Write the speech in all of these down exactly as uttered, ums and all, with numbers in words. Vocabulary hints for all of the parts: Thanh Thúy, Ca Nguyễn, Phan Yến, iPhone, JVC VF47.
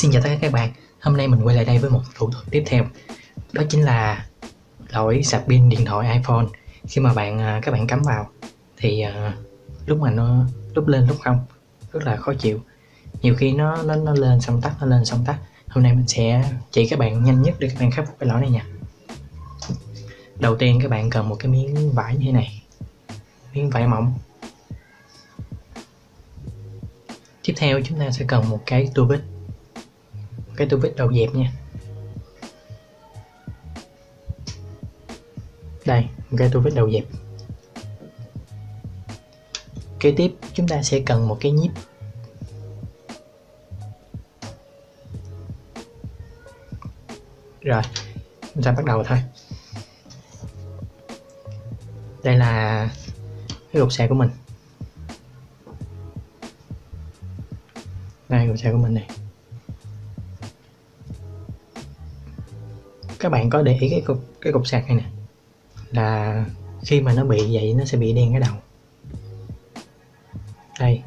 Xin chào tất cả các bạn, hôm nay mình quay lại đây với một thủ thuật tiếp theo. Đó chính là lỗi sạc pin điện thoại iPhone. Khi mà bạn các bạn cắm vào thì uh, lúc mà nó lúc lên lúc không rất là khó chịu. Nhiều khi nó nó, nó lên xong tắt, nó lên xong tắt. Hôm nay mình sẽ chỉ các bạn nhanh nhất để các bạn khắc phục cái lỗi này nha. Đầu tiên các bạn cần một cái miếng vải như thế này, miếng vải mỏng. Tiếp theo chúng ta sẽ cần một cái tua vít, cái tua vít đầu dẹp nha. Đây, một cái tua vít đầu dẹp. Kế tiếp chúng ta sẽ cần một cái nhíp. Rồi, chúng ta bắt đầu thôi. Đây là cái cục sạc của mình. Đây cục sạc của mình này. Các bạn có để ý cái cục cái cục sạc này nè, là khi mà nó bị vậy nó sẽ bị đen cái đầu. Đây.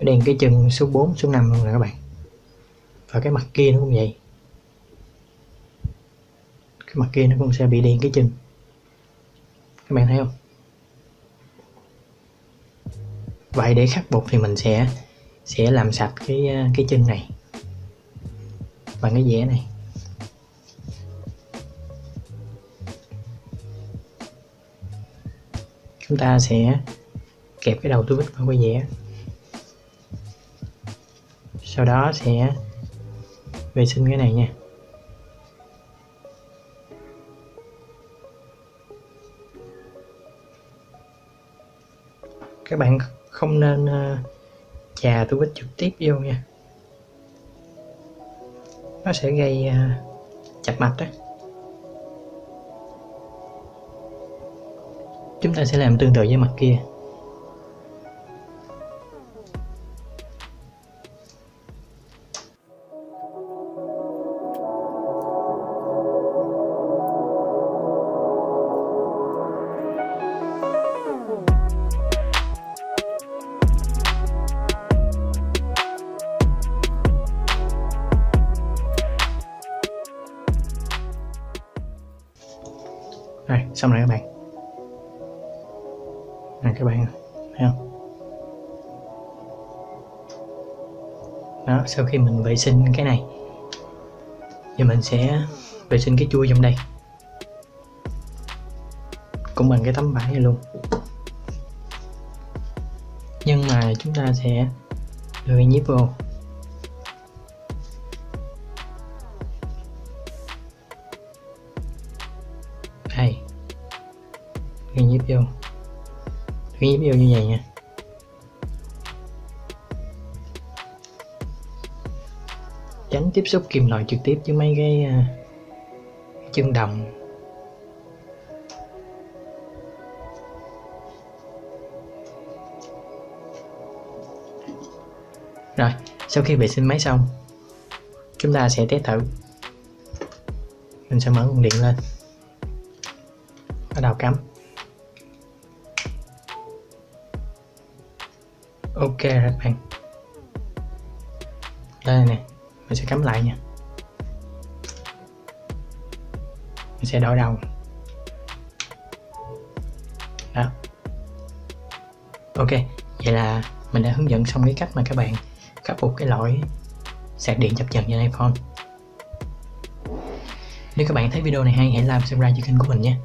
Đen cái chân số bốn, số năm luôn nè các bạn. Và cái mặt kia nó cũng vậy. Cái mặt kia nó cũng sẽ bị đen cái chân. Các bạn thấy không? Vậy để khắc phục thì mình sẽ sẽ làm sạch cái cái chân này bằng cái dẻ này. Chúng ta sẽ kẹp cái đầu tua vít vào cái dẻ, sau đó sẽ vệ sinh cái này nha. Các bạn không nên chà tua vít trực tiếp vô nha, nó sẽ gây chặt mạch đó. Chúng ta sẽ làm tương tự với mặt kia. Rồi, xong rồi các bạn. Nè các bạn thấy không? Đó, sau khi mình vệ sinh cái này thì mình sẽ vệ sinh cái chui trong đây cũng bằng cái tấm vải này luôn. Nhưng mà chúng ta sẽ đưa cái nhíp vô. Đây, cái nhíp vô cái nhíp vô như vậy nha. Tránh tiếp xúc kim loại trực tiếp với mấy cái, cái chân đồng. Rồi, sau khi vệ sinh máy xong chúng ta sẽ test thử. Mình sẽ mở nguồn điện lên, bắt đầu cắm. Ok rồi các bạn. Đây nè, mình sẽ cắm lại nha. Mình sẽ đổi đầu. Đó. Ok, vậy là mình đã hướng dẫn xong cái cách mà các bạn khắc phục cái lỗi sạc điện chập chờn trên iPhone. Nếu các bạn thấy video này hay, hãy like và subscribe cho kênh của mình nha.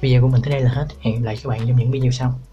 Video của mình tới đây là hết. Hẹn gặp lại các bạn trong những video sau.